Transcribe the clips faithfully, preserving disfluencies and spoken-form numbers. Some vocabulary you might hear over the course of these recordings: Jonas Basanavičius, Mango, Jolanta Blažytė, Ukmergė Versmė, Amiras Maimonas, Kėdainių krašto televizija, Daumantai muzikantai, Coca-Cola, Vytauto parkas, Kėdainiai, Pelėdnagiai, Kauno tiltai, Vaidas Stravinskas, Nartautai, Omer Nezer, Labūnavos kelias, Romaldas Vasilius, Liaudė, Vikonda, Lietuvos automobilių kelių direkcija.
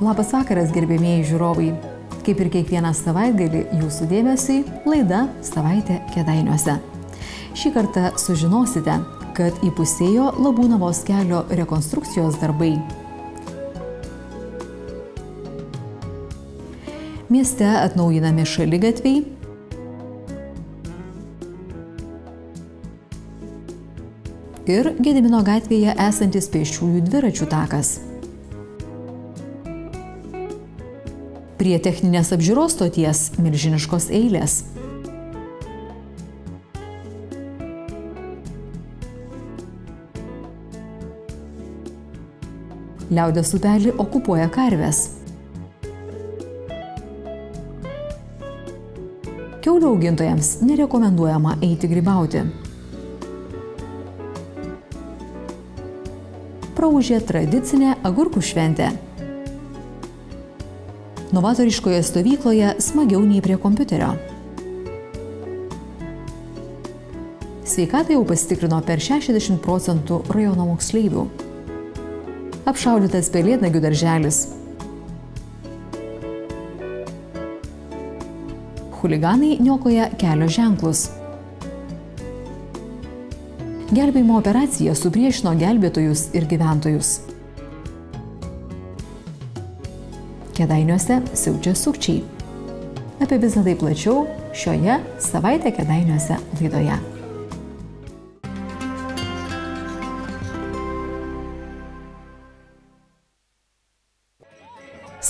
Labas vakaras, gerbėmieji žiūrovai. Kaip ir kiekvieną savaitgalį jūsų dėmesį, laida Savaitė Kėdainiuose. Šį kartą sužinosite, kad įpusėjo Labūnavos kelio rekonstrukcijos darbai. Mieste atnaujinami šaligatviai. Ir Gedimino gatvėje esantis pėsčiųjų dviračių takas. Prie techninės apžiūros stoties milžiniškos eilės. Liaudės upelį okupuoja karvės. Kiaulių augintojams nerekomenduojama eiti grybauti. Praūžė tradicinė agurkų šventė. Novatoriškoje stovykloje smagiau nei prie kompiuterio. Sveikatą jau pasitikrino per šešiasdešimt procentų rajono moksleivių. Apšaudytas pelėdnagių darželis. Chuliganai niokoja kelio ženklus. Gelbėjimo operacija supriešino gelbėtojus ir gyventojus. Kėdainiuose siaučia sukčiai. Apie visą tai plačiau šioje Savaitė Kėdainiuose laidoje.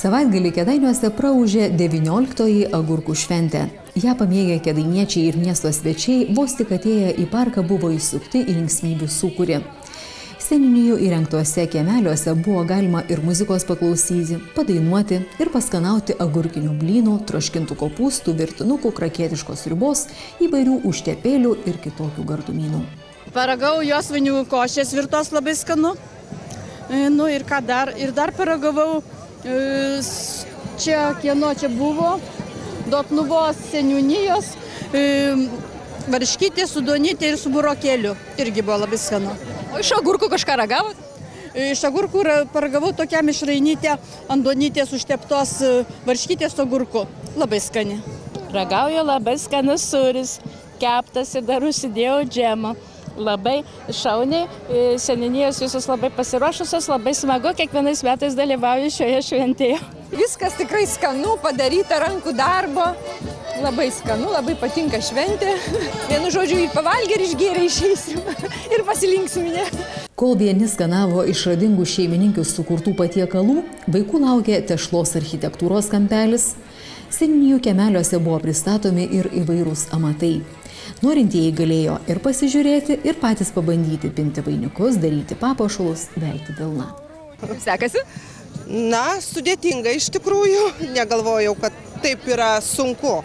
Savaitgalį Kėdainiuose praūžė devynioliktoji agurkų šventė. Ja pamėgę kėdainiečiai ir miesto svečiai vos tik atėję į parką buvo įsukti į linksmybių sūkurį. Seninijų įrengtuose kiemeliuose buvo galima ir muzikos paklausyti, padainuoti ir paskanauti agurkinių blynų, troškintų kopūstų, virtinukų, krakietiškos sriubos, įvairių užtepėlių ir kitokių gardumynų. Paragau josvinių košės virtos, labai skanu. Nu ir ką dar? Ir dar paragavau, čia kieno čia buvo, Dotnuvos seniūnijos, varškytė, sudonytė ir su burokėliu. Irgi buvo labai skanu. O iš agurkų kažką ragavot? Iš agurkų paragavau tokiam išrainytę andonytės užteptos varškytės agurku. Labai skani. Ragauju, labai skanus sūris, keptas ir dar užsidėjau džemą. Labai šauniai, seninijos visos labai pasiruošusios, labai smagu, kiekvienais metais dalyvauju šioje šventėje. Viskas tikrai skanu, padaryta rankų darbo. Labai skanu, labai patinka šventė. Vienu žodžiu, į pavalgį ir išgėrę išeisim ir pasilinksminę. Kol vieni skanavo išradingų šeimininkių sukurtų patiekalų, vaikų laukė tešlos architektūros kampelis. Seninijų kiemeliuose buvo pristatomi ir įvairūs amatai. Norintieji galėjo ir pasižiūrėti, ir patys pabandyti pinti vainikus, daryti papuošalus, velti vilną. Sekasi? Na, sudėtinga iš tikrųjų. Negalvojau, kad taip yra sunku.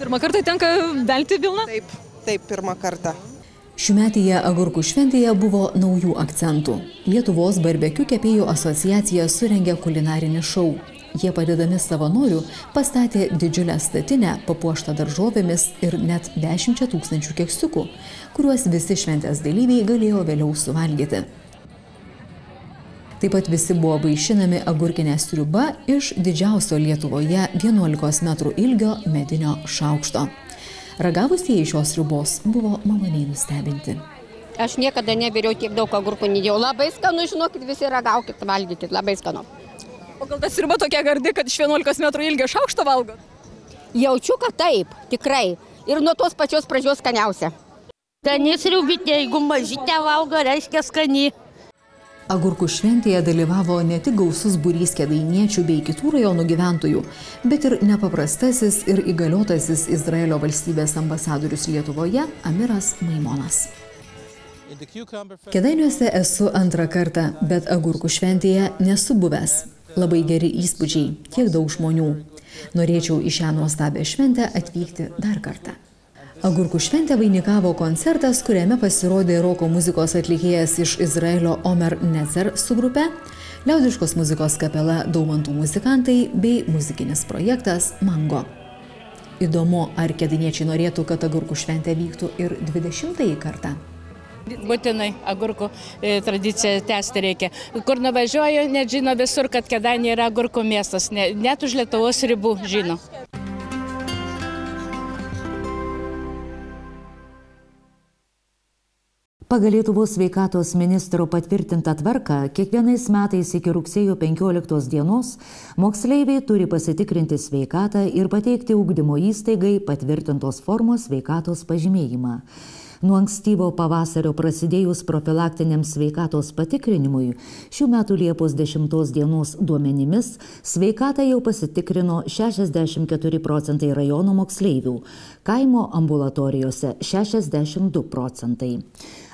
Pirmą kartą tenka velti vilną? Taip, taip, pirmą kartą. Šiųmetyje agurkų šventėje buvo naujų akcentų. Lietuvos barbekių kepėjų asociacija surengė kulinarinį šou. Jie padedami savanorių pastatė didžiulę statinę, papuoštą daržovėmis ir net dešimčia tūkstančių keksiukų, kuriuos visi šventės dalyviai galėjo vėliau suvalgyti. Taip pat visi buvo vaišinami agurkinė sriuba iš didžiausio Lietuvoje vienuolikos metrų ilgio medinio šaukšto. Ragavusieji šios sriubos buvo maloniai nustebinti. Aš niekada nebėriau tiek daug agurkų nedėjau. Labai skanu, žinokit, visi ragaukit, valgykit, labai skanu. O gal ta sriuba tokia gardi, kad iš vienuolikos metrų ilgio šaukšto valgot? Jaučiu, kad taip, tikrai. Ir nuo tos pačios pradžios skaniausia. Skani sriubytė, jeigu mažytė valgo, reiškia skani. Agurkų šventėje dalyvavo ne tik gausus būrys kėdainiečių bei kitų rajonų gyventojų, bet ir nepaprastasis ir įgaliotasis Izraelio valstybės ambasadorius Lietuvoje Amiras Maimonas. Kėdainiuose esu antrą kartą, bet agurkų šventėje nesu buvęs. Labai geri įspūdžiai, tiek daug žmonių. Norėčiau į šią nuostabią šventę atvykti dar kartą. Agurkų šventę vainikavo koncertas, kuriame pasirodė roko muzikos atlikėjas iš Izraelio Omer Nezer su grupe, liaudiškos muzikos kapela Daumantų muzikantai bei muzikinis projektas Mango. Įdomu, ar kėdainiečiai norėtų, kad agurkų šventė vyktų ir dvidešimtąjį kartą. būtinai agurkų tradiciją tęsti reikia. Kur nuvažiuoju, net žino visur, kad Kėdainiai yra agurkų miestas, net už Lietuvos ribų žino. Pagal Lietuvos sveikatos ministro patvirtintą tvarką, kiekvienais metais iki rugsėjo penkioliktos dienos moksleiviai turi pasitikrinti sveikatą ir pateikti ugdymo įstaigai patvirtintos formos sveikatos pažymėjimą. Nuo ankstyvo pavasario prasidėjus profilaktiniam sveikatos patikrinimui, šių metų Liepos dešimtos dienos duomenimis sveikatą jau pasitikrino šešiasdešimt keturi procentai rajono moksleivių, kaimo ambulatorijose šešiasdešimt du procentai.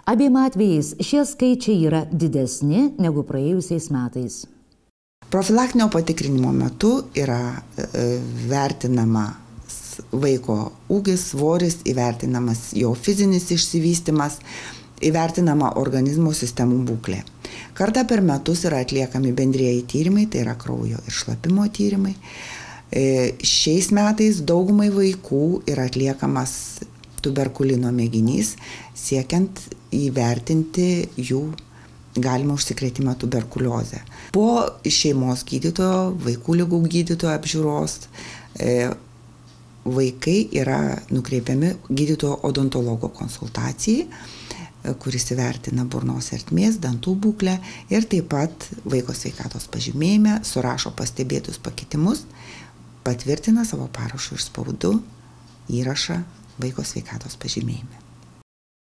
Abiem atvejais šie skaičiai yra didesni negu praėjusiais metais. Profilaktinio patikrinimo metu yra e, vertinama vaiko ūgis, svoris, įvertinamas jo fizinis išsivystymas, įvertinama organizmo sistemų būklė. Kartą per metus yra atliekami bendrieji tyrimai, tai yra kraujo ir šlapimo tyrimai. Šiais metais daugumai vaikų yra atliekamas tuberkulino mėginys, siekiant įvertinti jų galima užsikrėtimą tuberkuliozę. Po šeimos gydytojo, vaikų ligų gydytojo apžiūros vaikai yra nukreipiami gydytojo odontologo konsultacijai, kuris įvertina burnos ertmės, dantų būklę ir taip pat vaiko sveikatos pažymėjime surašo pastebėtus pakitimus, patvirtina savo parašu ir spaudu įrašą vaiko sveikatos pažymėjime.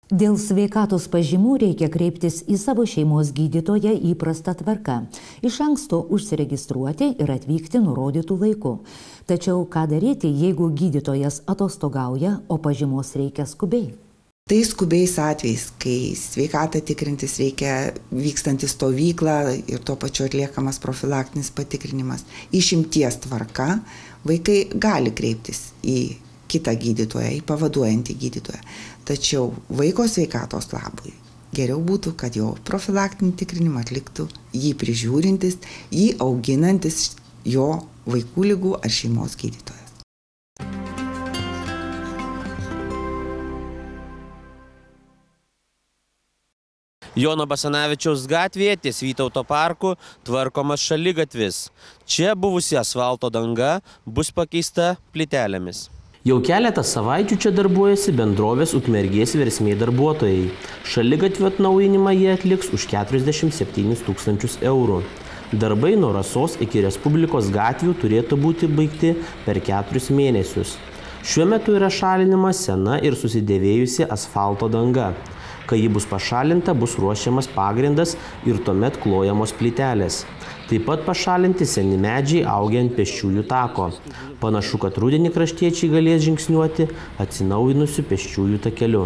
Dėl sveikatos pažymų reikia kreiptis į savo šeimos gydytoją įprastą tvarką, iš anksto užsiregistruoti ir atvykti nurodytų laiku. Tačiau ką daryti, jeigu gydytojas atostogauja, o pažymos reikia skubiai? Tai skubiais atvejais, kai sveikatą tikrintis reikia vykstantį stovyklą ir tuo pačiu atliekamas profilaktinis patikrinimas, išimties tvarka vaikai gali kreiptis į kitą gydytoją, į pavaduojantį gydytoją. Tačiau vaiko sveikatos labui geriau būtų, kad jo profilaktinį tikrinimą atliktų jį prižiūrintis, jį auginantis jo vaikų ligų ar šeimos gydytojas. Jono Basanavičiaus gatvėje ties Vytauto parku tvarkomas šaligatvis. Čia buvusi asfalto danga bus pakeista plytelėmis. Jau keletą savaičių čia darbuojasi bendrovės Ukmergės Versmė darbuotojai. Šaligatvio atnaujinimą jie atliks už keturiasdešimt septynis tūkstančius eurų. Darbai nuo Rasos iki Respublikos gatvių turėtų būti baigti per keturis mėnesius. Šiuo metu yra šalinama sena ir susidėvėjusi asfalto danga. Kai ji bus pašalinta, bus ruošiamas pagrindas ir tuomet klojamos plytelės. Taip pat pašalinti seni medžiai augiant pėsčiųjų tako. Panašu, kad rudenį kraštiečiai galės žingsniuoti atsinaujinusių pėsčiųjų takeliu.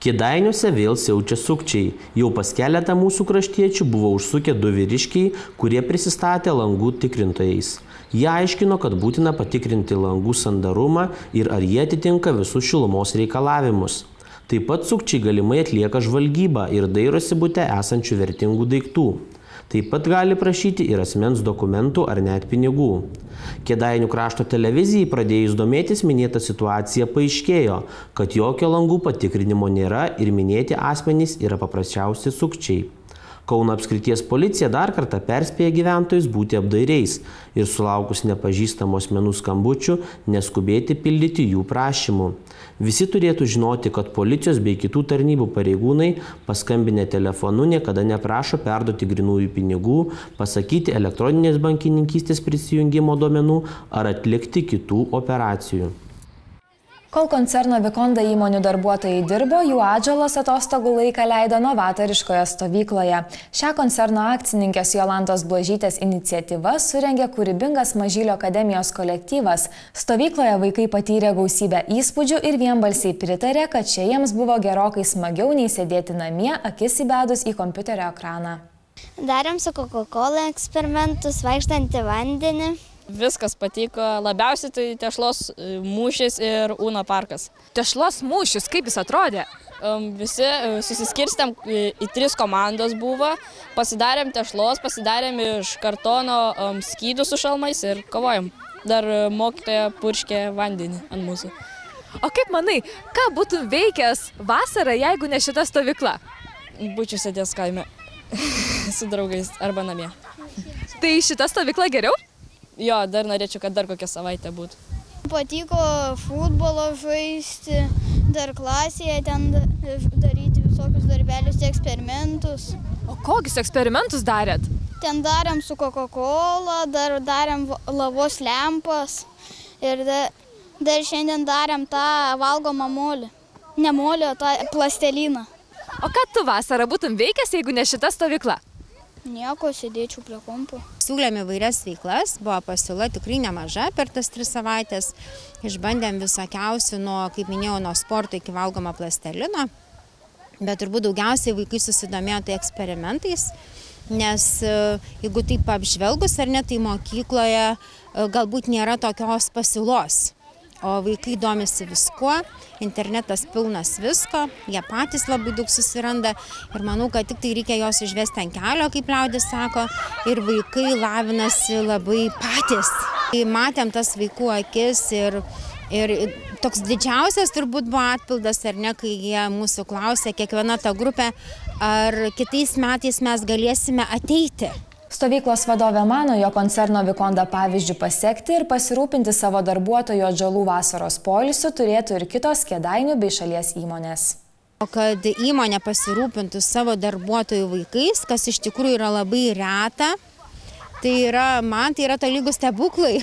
Kėdainiuose vėl siaučia sukčiai. Jau pas keletą mūsų kraštiečių buvo užsukę du vyriškiai, kurie prisistatė langų tikrintojais. Jie aiškino, kad būtina patikrinti langų sandarumą ir ar jie atitinka visus šilumos reikalavimus. Taip pat sukčiai galimai atlieka žvalgybą ir dairosi bute esančių vertingų daiktų. Taip pat gali prašyti ir asmens dokumentų ar net pinigų. Kėdainių krašto televizijai pradėjus domėtis minėta situacija paaiškėjo, kad jokio langų patikrinimo nėra ir minėti asmenys yra paprasčiausi sukčiai. Kauno apskrities policija dar kartą perspėja gyventojus būti apdairiais ir sulaukus nepažįstamų asmenų skambučių neskubėti pildyti jų prašymų. Visi turėtų žinoti, kad policijos bei kitų tarnybų pareigūnai paskambinę telefonu niekada neprašo perduoti grynųjų pinigų, pasakyti elektroninės bankininkystės prisijungimo duomenų ar atlikti kitų operacijų. Kol koncerno Vikonda įmonių darbuotojai dirbo, jų atžalos atostogų laiką leido novatoriškoje stovykloje. Šią koncerno akcininkės Jolantos Blažytės iniciatyvą surengė kūrybingas Mažylio akademijos kolektyvas. Stovykloje vaikai patyrė gausybę įspūdžių ir vienbalsiai pritarė, kad čia jiems buvo gerokai smagiau nei sėdėti namie, akis įbedus į kompiuterio ekraną. Darėm su Coca-Cola eksperimentus, vaikštantį vandenį. Viskas patiko, labiausiai tai tešlos mūšis ir Uno parkas. Tešlos mūšis, kaip jis atrodė? Visi susiskirstėm, į tris komandos buvo, pasidarėm tešlos, pasidarėm iš kartono skydų su šalmais ir kovojom. Dar mokytoja purškė vandenį ant mūsų. O kaip manai, ką būtum veikęs vasarą, jeigu ne šita stovykla? Būčiau sėdės kaime su draugais arba namie. Tai šita stovykla geriau? Jo, dar norėčiau, kad dar kokią savaitę būtų. Patiko futbolo žaisti, dar klasėje ten daryti visokius darbelius, eksperimentus. O kokius eksperimentus darėt? Ten darėm su Coca-Cola, dar darėm lavos lempas ir dar, dar šiandien darėm tą valgomą molį. Ne molį, o tą plasteliną. O ką tu vasarą būtum veikęs, jeigu ne šita stovykla? Nieko, sėdėčiau prie kompo. Siūlėme įvairias veiklas, buvo pasiūla tikrai nemaža per tas tris savaitės. Išbandėm visokiausių, nuo, kaip minėjau, nuo sporto iki valgomą plastelino. Bet turbūt daugiausiai vaikai susidomėjo tai eksperimentais, nes jeigu taip apžvelgus ar ne, tai mokykloje galbūt nėra tokios pasiūlos. O vaikai domisi viskuo, internetas pilnas visko, jie patys labai daug susiranda ir manau, kad tik tai reikia jos išvesti ant kelio, kaip liaudis sako, ir vaikai lavinasi labai patys. Tai matėm tas vaikų akis ir, ir toks didžiausias turbūt buvo atpildas, ar ne, kai jie mūsų klausė, kiekviena ta grupė, ar kitais metais mes galėsime ateiti. Stovyklos vadovė mano, jo koncerno Vikonda pavyzdžių pasekti ir pasirūpinti savo darbuotojų atžalų vasaros poilsiu turėtų ir kitos Kėdainių bei šalies įmonės. O kad įmonė pasirūpintų savo darbuotojų vaikais, kas iš tikrųjų yra labai reta, tai yra, man tai yra tolygus stebuklai.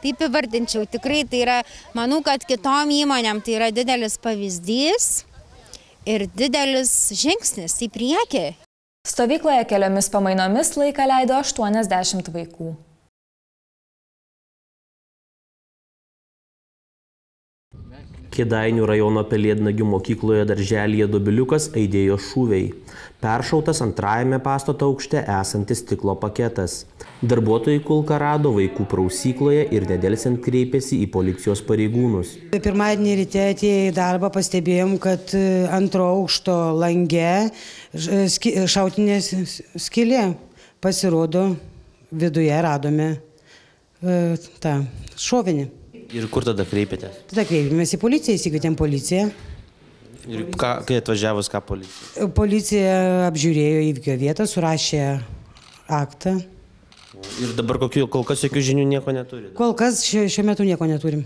Taip įvardinčiau, tikrai tai yra, manau, kad kitom įmonėm tai yra didelis pavyzdys ir didelis žingsnis į priekį. Stovykloje keliomis pamainomis laiką leido aštuoniasdešimt vaikų. Kėdainių rajono Pelėdnagių mokykloje darželyje Dobiliukas aidėjo šūviai. Peršautas antrajame pastato aukšte esantis stiklo paketas. Darbuotojai kulką rado vaikų prausykloje ir nedelsiant kreipėsi į policijos pareigūnus. Pirmadienį ryte atėję į darbą pastebėjom, kad antro aukšto lange šautinė skylė pasirodo, viduje radome tą šovinį. Ir kur tada kreipėte? Tada kreipėmės į policiją, įsikvietėm policiją. Ir ką, kai atvažiavus, ką policija? Policija apžiūrėjo įvykio vietą, surašė aktą. Ir dabar kokių, kol kas jokių žinių nieko neturi? Dar. Kol kas šiuo, šiuo metu nieko neturim.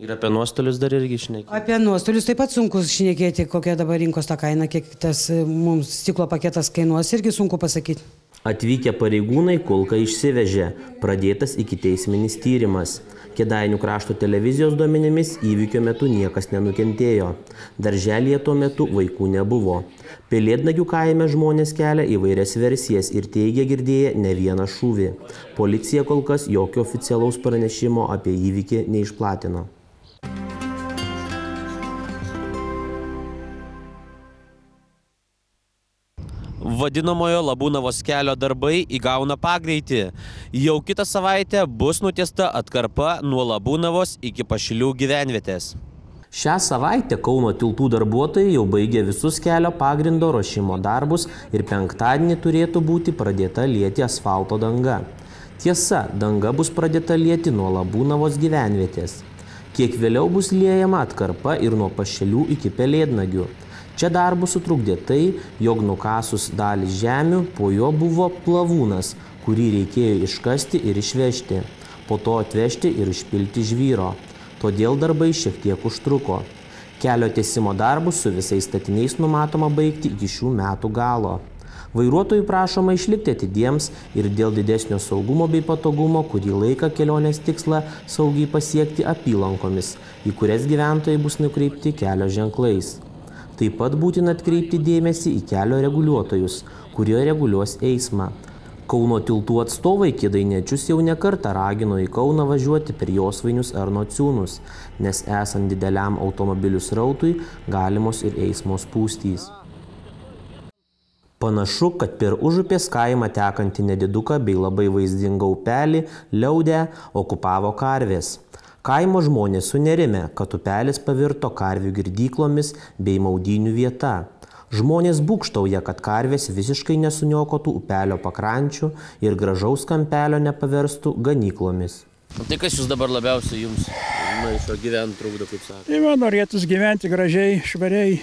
Ir apie nuostolius dar irgi šnekėti? Apie nuostolius taip pat sunku šnekėti, kokia dabar rinkos ta kaina, kiek tas mums stiklo paketas kainuos, irgi sunku pasakyti. Atvykę pareigūnai kulką išsivežė, pradėtas ikiteisminis tyrimas. Kėdainių krašto televizijos duomenimis įvykio metu niekas nenukentėjo. Darželyje tuo metu vaikų nebuvo. Pelėdnagių kaime žmonės kelia įvairias versijas ir teigia girdėję ne vieną šūvį. Policija kol kas jokio oficialaus pranešimo apie įvykį neišplatino. Vadinamojo Labūnavos kelio darbai įgauna pagreitį. Jau kitą savaitę bus nutiesta atkarpa nuo Labūnavos iki Pašilių gyvenvietės. Šią savaitę Kauno tiltų darbuotojai jau baigė visus kelio pagrindo ruošimo darbus ir penktadienį turėtų būti pradėta lieti asfalto danga. Tiesa, danga bus pradėta lieti nuo Labūnavos gyvenvietės. Kiek vėliau bus liejama atkarpa ir nuo Pašilių iki Pelėdnagių. Čia darbus sutrukdė tai, jog nukasus dalį žemių po jo buvo plavūnas, kurį reikėjo iškasti ir išvežti, po to atvežti ir išpilti žvyro. Todėl darbai šiek tiek užtruko. Kelio tiesimo darbus su visais statiniais numatoma baigti iki šių metų galo. Vairuotojų prašoma išlikti atidiems ir dėl didesnio saugumo bei patogumo, kurį laiką kelionės tikslą saugiai pasiekti apylankomis, į kurias gyventojai bus nukreipti kelio ženklais. Taip pat būtina atkreipti dėmesį į kelio reguliuotojus, kurie reguliuos eismą. Kauno tiltų atstovai kėdainiečius jau ne kartą ragino į Kauną važiuoti per Josvainius ar Nociūnus, nes esant dideliam automobilių srautui galimos ir eismo spūstys. Panašu, kad per Užupės kaimą tekantį nediduką bei labai vaizdingą upelį Liaudę okupavo karvės. Kaimo žmonės sunerime, kad upelis pavirto karvių girdyklomis bei maudynių vieta. Žmonės būkštauja, kad karvės visiškai nesuniokotų upelio pakrančių ir gražaus kampelio nepaverstų ganyklomis. Tai kas jūs dabar labiausiai jums maišo, gyventi trukdo, kaip sako. Tai man norėtųs gyventi gražiai, švariai.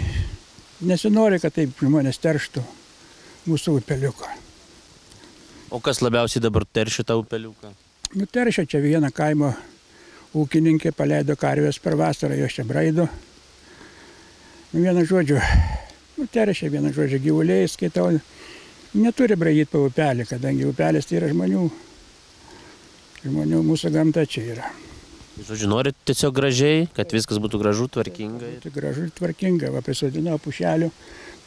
Nesinori, kad taip žmonės terštų mūsų upeliuką. O kas labiausiai dabar teršia tą upeliuką? Nu, teršia čia vieną kaimo ūkininkė, paleido karvės per vasarą, jos čia braido. Nu, vieną žodžiu, nu, teršia vieną žodžiu, gyvuliai, skaitau, neturi braidyti po upelį, kadangi upelis tai yra žmonių. Žmonių mūsų gamta čia yra. Žodžiu, norit tiesiog gražiai, kad viskas būtų gražu, tvarkinga? Tai gražu ir tvarkinga, va, prisodinau pušelių,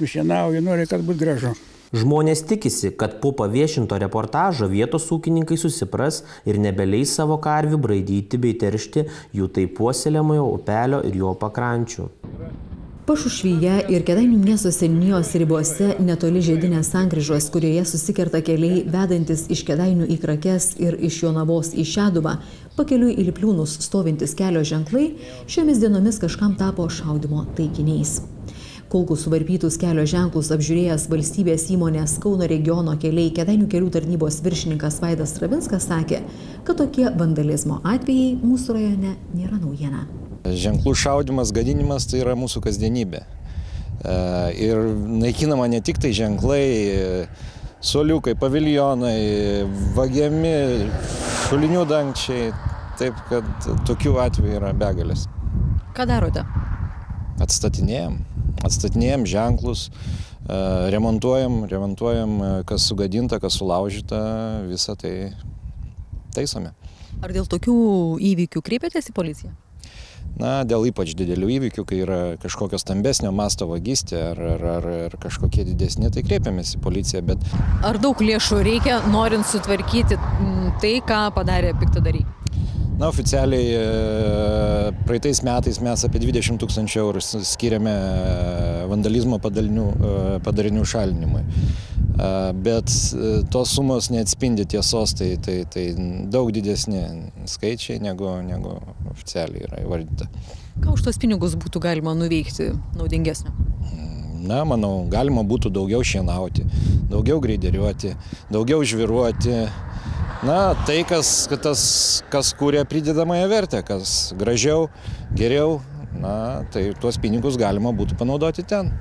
nušienauju, noriu, kad būtų gražu. Žmonės tikisi, kad po paviešinto reportažo vietos ūkininkai susipras ir nebeleis savo karvių braidyti bei teršti jų taip puoselėjamojo upelio ir jo pakrančių. Pašušvyje ir Kėdainių miesto seniūnijos ribose netoli žiedinės sankryžos, kurioje susikerta keliai vedantis iš Kėdainių į Krakes ir iš Jonavos į Šeduvą, pakeliui į Lipliūnus stovintis kelio ženklai šiomis dienomis kažkam tapo šaudimo taikiniais. Kulkų suvarpytus kelio ženklus apžiūrėjęs valstybės įmonės Kauno regiono keliai Kėdainių kelių tarnybos viršininkas Vaidas Stravinskas sakė, kad tokie vandalizmo atvejai mūsų rajone nėra naujiena. Ženklų šaudimas, gadinimas tai yra mūsų kasdienybė. Ir naikinama ne tik tai ženklai, suoliukai, paviljonai, vagiami, šulinių dangčiai, taip kad tokių atvejų yra begalės. Ką darote? Atstatinėjam, atstatinėjam ženklus, remontuojam, remontuojam, kas sugadinta, kas sulaužyta, visą tai taisome. Ar dėl tokių įvykių kreipėtės į policiją? Na, dėl ypač didelių įvykių, kai yra kažkokios stambesnio masto vagystė ar, ar, ar, ar kažkokie didesni, tai kreipiamės į policiją, bet... Ar daug lėšų reikia, norint sutvarkyti tai, ką padarė piktadariai? Na, oficialiai praeitais metais mes apie dvidešimt tūkstančių eurų skiriame vandalizmo padalinių, padarinių šalinimui. Bet tos sumos neatspindi tiesos, tai, tai, tai daug didesni skaičiai negu, negu oficialiai yra įvardyta. Ką už tos pinigus būtų galima nuveikti naudingesnio? Na, manau, galima būtų daugiau šienauti, daugiau greideriuoti, daugiau žviruoti. Na, tai, kas, tas, kas kūrė pridedamąją vertę, kas gražiau, geriau, na, tai tuos pinigus galima būtų panaudoti ten.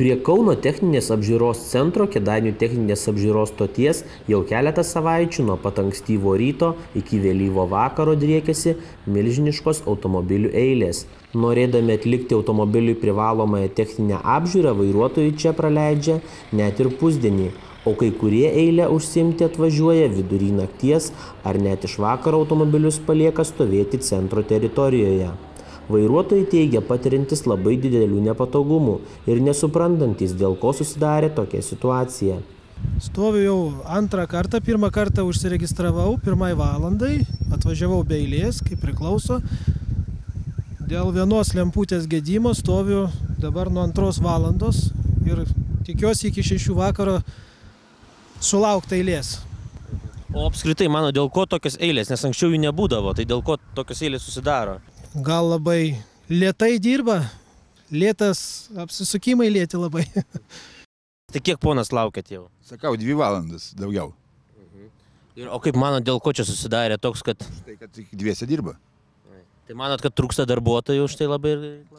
Prie Kauno techninės apžiūros centro Kėdainių techninės apžiūros stoties jau keletą savaičių nuo pat ankstyvo ryto iki vėlyvo vakaro driekėsi milžiniškos automobilių eilės. Norėdami atlikti automobiliui privalomąją techninę apžiūrą, vairuotojai čia praleidžia net ir pusdienį, o kai kurie eilę užsiimti atvažiuoja vidurį nakties ar net iš vakaro automobilius palieka stovėti centro teritorijoje. Vairuotojai teigia patirintis labai didelių nepatogumų ir nesuprantantis, dėl ko susidarė tokia situacija. Stoviu jau antrą kartą, pirmą kartą užsiregistravau, pirmai valandai, atvažiavau be eilės, kaip priklauso. Dėl vienos lemputės gedimo stoviu dabar nuo antros valandos ir tikiuosi iki šešių vakaro sulaukti eilės. O apskritai, mano, dėl ko tokios eilės, nes anksčiau jų nebūdavo, tai dėl ko tokios eilės susidaro? Gal labai lėtai dirba, lėtas, apsisukimai lėti labai. Tai kiek ponas laukėt jau? Sakau, dvi valandas daugiau. Mhm. Ir, o kaip manot, dėl ko čia susidarė toks, kad... Tai, kad dviese dirba. Tai manot, kad trūksta darbuotojų už tai labai...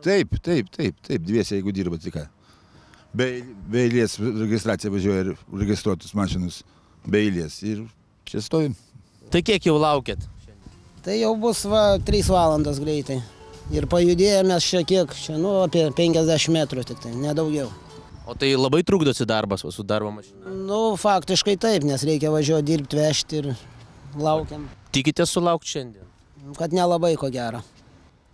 Taip, taip, taip, taip, dviese jeigu dirba, tai ką. Be, be eilės registracija važiuoja ir registruotus mašinus be eilės ir čia stovim. Tai kiek jau laukėt? Tai jau bus va, trys valandos greitai. Ir pajudėjome šiek tiek, čia, nu, apie penkiasdešimt metrų tik tai, nedaugiau. O tai labai trukdosi darbas su darbo mašina? Nu, faktiškai taip, nes reikia važiuoti dirbti, vežti ir laukiam. Tikite sulaukti šiandien? Kad nelabai, ko gero.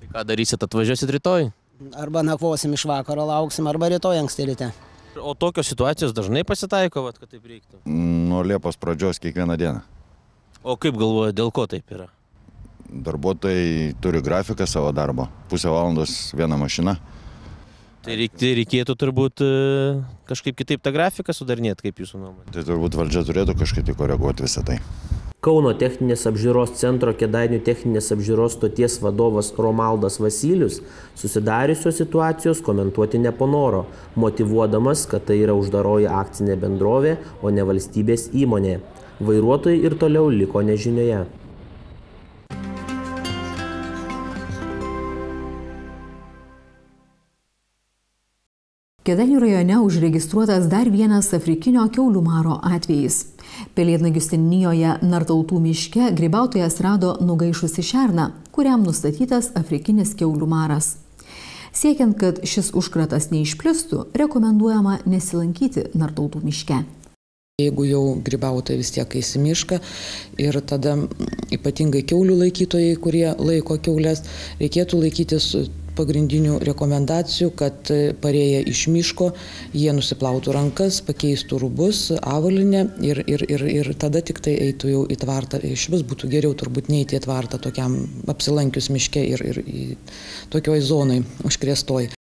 Tai ką darysit, atvažiuosit rytoj? Arba nakvosim iš vakaro, lauksim, arba rytoj anksti ryte. O tokios situacijos dažnai pasitaiko, vat, kad taip reiktų? Nuo Liepos pradžios kiekvieną dieną. O kaip galvoja, dėl ko taip yra? Darbuotojai turi grafiką savo darbo. Pusę valandos viena mašina. Tai reikėtų turbūt kažkaip kitaip tą grafiką sudarinėti, kaip jūsų nuomonė? Tai turbūt valdžia turėtų kažkaip koreguoti visą tai. Kauno techninės apžiūros centro Kėdainių techninės apžiūros stoties vadovas Romaldas Vasilius susidariusios situacijos komentuoti nepanoro, motivuodamas, kad tai yra uždaroji akcinė bendrovė, o ne valstybės įmonė. Vairuotojai ir toliau liko nežinioje. Kėdainių rajone užregistruotas dar vienas afrikinio kiaulių maro atvejis. Pelėdnagių seniūnijoje Nartautų miške grybautojas rado nugaišusį šerną, kuriam nustatytas afrikinis kiaulių maras. Siekiant, kad šis užkratas neišplistų, rekomenduojama nesilankyti Nartautų miške. Jeigu jau grybautojai vis tiek eis į mišką ir tada ypatingai kiaulių laikytojai, kurie laiko kiaules, reikėtų laikytis pagrindinių rekomendacijų, kad parėję iš miško jie nusiplautų rankas, pakeistų rūbus, avalinę ir, ir, ir, ir tada tik tai eitų jau į tvartą. Iš vis būtų geriau turbūt neiti į tvartą tokiam apsilankius miške ir, ir tokioj zonai užkrėstoj.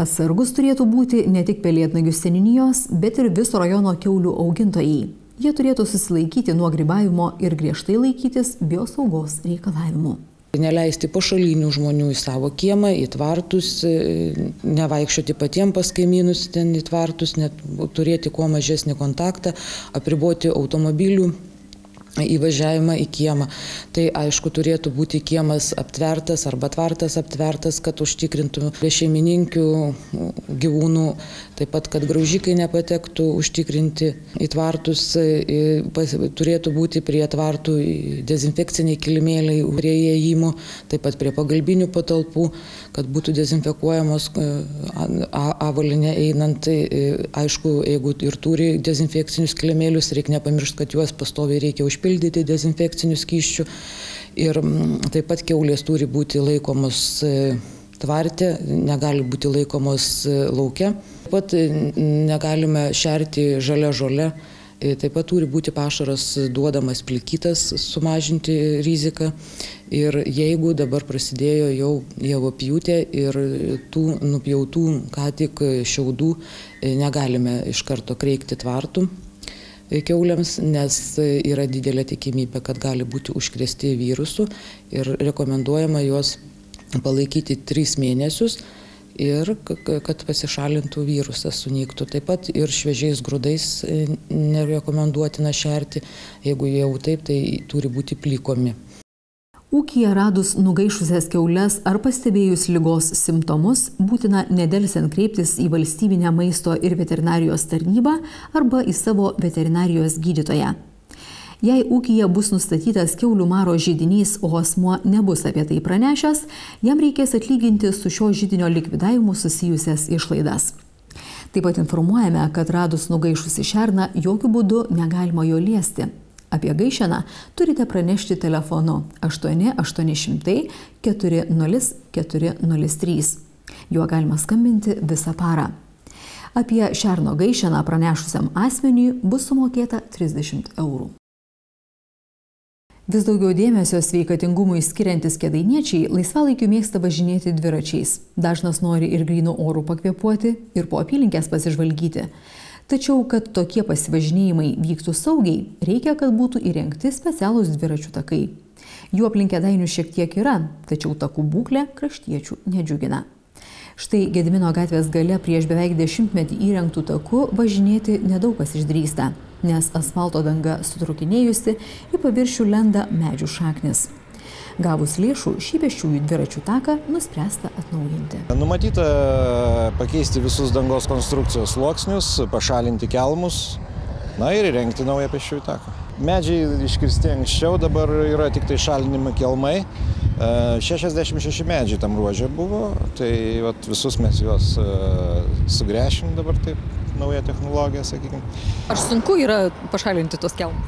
Atsargus turėtų būti ne tik Pelėdnagių seniūnijos, bet ir viso rajono kiaulių augintojai. Jie turėtų susilaikyti nuo grybavimo ir griežtai laikytis biosaugos reikalavimų. Neleisti pašalinių žmonių į savo kiemą, į tvartus, nevaikščioti patiems pas kaimynus ten į tvartus, net turėti kuo mažesnį kontaktą, apriboti automobilių įvažiavimą į kiemą. Tai aišku turėtų būti kiemas aptvertas arba tvartas aptvertas, kad užtikrintų šeimininkių gyvūnų, taip pat kad graužikai nepatektų užtikrinti į tvartus, turėtų būti prie tvartų dezinfekciniai kilimėliai prie įėjimo, taip pat prie pagalbinių patalpų, kad būtų dezinfekuojamos avalinė einant, aišku, jeigu ir turi dezinfekcinius kilimėlius, reikia nepamiršti, kad juos pastoviai reikia užpildyti. Pildyti dezinfekcinių skysčių ir taip pat kiaulės turi būti laikomos tvarte, negali būti laikomos lauke. Taip pat negalime šerti žalia žole, taip pat turi būti pašaras duodamas plikytas, sumažinti riziką. Ir jeigu dabar prasidėjo jau javapjūtė ir tų nupjautų ką tik šiaudų negalime iš karto kreikti tvartų kiauliams, nes yra didelė tikimybė, kad gali būti užkrėsti virusų ir rekomenduojama juos palaikyti tris mėnesius ir kad pasišalintų virusas, sunyktų. Taip pat ir šviežiais grūdais nerekomenduotina šerti, jeigu jau taip, tai turi būti plikomi. Ūkyje radus nugaišusias kiaules ar pastebėjus ligos simptomus, būtina nedelsiant kreiptis į valstybinę maisto ir veterinarijos tarnybą arba į savo veterinarijos gydytoją. Jei ūkyje bus nustatytas kiaulių maro židinys, o asmuo nebus apie tai pranešęs, jam reikės atlyginti su šio židinio likvidavimu susijusias išlaidas. Taip pat informuojame, kad radus nugaišusį šerną jokiu būdu negalima jo liesti. Apie gaišeną turite pranešti telefonu aštuoni aštuoni šimtai keturi nulis keturi nulis trys. Juo galima skambinti visą parą. Apie šerno gaišeną pranešusiam asmeniui bus sumokėta trisdešimt eurų. Vis daugiau dėmesio sveikatingumui skiriantis kėdainiečiai laisvalaikiu mėgsta važinėti dviračiais. Dažnas nori ir grynų orų pakvėpuoti, ir po apylinkes pasižvalgyti. Tačiau, kad tokie pasivažinėjimai vyktų saugiai, reikia, kad būtų įrengti specialūs dviračių takai. Jų aplink Kėdainių šiek tiek yra, tačiau takų būklė kraštiečių nedžiugina. Štai Gedimino gatvės gale prieš beveik dešimtmetį įrengtų takų važinėti nedaug kas išdrįsta, nes asfalto danga sutrukinėjusi į paviršių lenda medžių šaknis. Gavus lėšų, šį pėsčiųjų dviračių taką nuspręsta atnaujinti. Numatyta pakeisti visus dangos konstrukcijos sluoksnius, pašalinti kelmus, na ir įrengti naują pėsčiųjų taką. Medžiai iškirsti anksčiau, dabar yra tik tai šalinimi kelmai. šešiasdešimt šeši medžiai tam ruože buvo, tai vat, visus mes juos sugrešim dabar taip, nauja technologija, sakykime. Ar sunku yra pašalinti tos kelmus?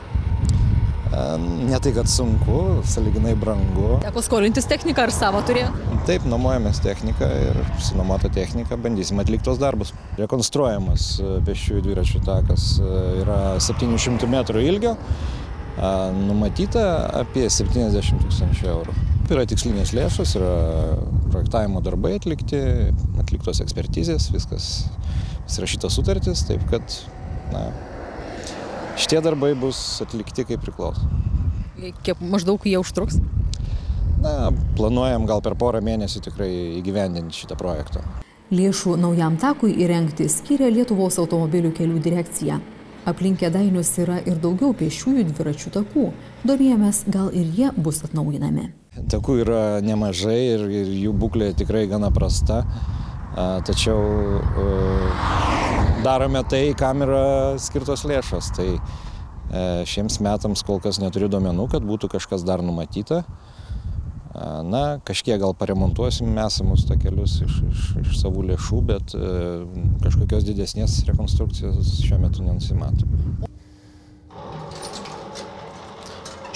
Ne tai, kad sunku, sąlyginai brangu. Teko skolintis techniką ar savo turėjo? Taip, nuomojamės techniką ir sunuomotą techniką bandysim atlikti tos darbus. Rekonstruojamas pėsčiųjų dviračių takas yra septynių šimtų metrų ilgio, numatyta apie septyniasdešimt tūkstančių eurų. Yra tikslinės lėšos, yra projektavimo darbai atlikti, atliktos ekspertizės, viskas pasirašytos sutartis, taip kad na, šitie darbai bus atlikti kaip priklauso. Kiek maždaug jie užtruks? Na, planuojam gal per porą mėnesių tikrai įgyvendinti šitą projektą. Lėšų naujam takui įrengti skyrė Lietuvos automobilių kelių direkcija. Aplink Kėdainius yra ir daugiau pėsčiųjų dviračių takų. Domėjomės, gal ir jie bus atnaujinami. Takų yra nemažai ir, ir jų būklė tikrai gana prasta. A, tačiau a, darome tai, kam yra skirtos lėšos. Tai a, šiems metams kol kas neturiu duomenų, kad būtų kažkas dar numatyta. A, na, kažkiek gal paremontuosim esamus takelius iš, iš, iš savų lėšų, bet a, kažkokios didesnės rekonstrukcijos šiuo metu nenusimato.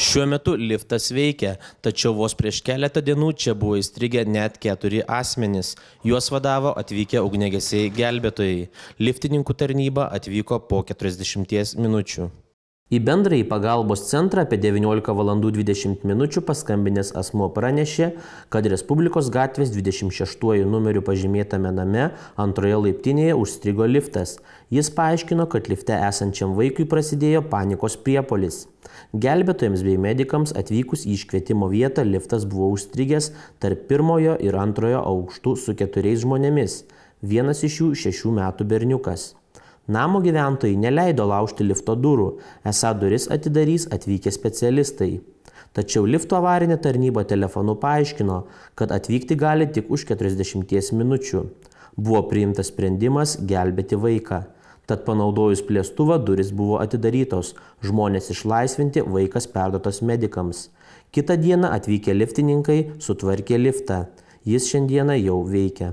Šiuo metu liftas veikia, tačiau vos prieš keletą dienų čia buvo įstrigę net keturi asmenys. Juos vadavo atvykę ugniagesiai gelbėtojai. Liftininkų tarnyba atvyko po keturiasdešimties minučių. Į bendrąjį pagalbos centrą apie devyniolika valandų dvidešimt minučių paskambinęs asmuo pranešė, kad Respublikos gatvės dvidešimt šeštuoju numeriu pažymėtame name antroje laiptinėje užstrigo liftas. Jis paaiškino, kad lifte esančiam vaikui prasidėjo panikos priepuolis. Gelbėtojams bei medikams atvykus į iškvietimo vietą liftas buvo užstrigęs tarp pirmojo ir antrojo aukštų su keturiais žmonėmis, vienas iš jų šešių metų berniukas. Namo gyventojai neleido laužti lifto durų, esą duris atidarys atvykę specialistai. Tačiau lifto avarinė tarnyba telefonu paaiškino, kad atvykti gali tik už keturiasdešimties minučių. Buvo priimtas sprendimas gelbėti vaiką. Tad panaudojus plėstuvą duris buvo atidarytos, žmonės išlaisvinti, vaikas perduotas medikams. Kitą dieną atvykę liftininkai sutvarkė liftą. Jis šiandieną jau veikia.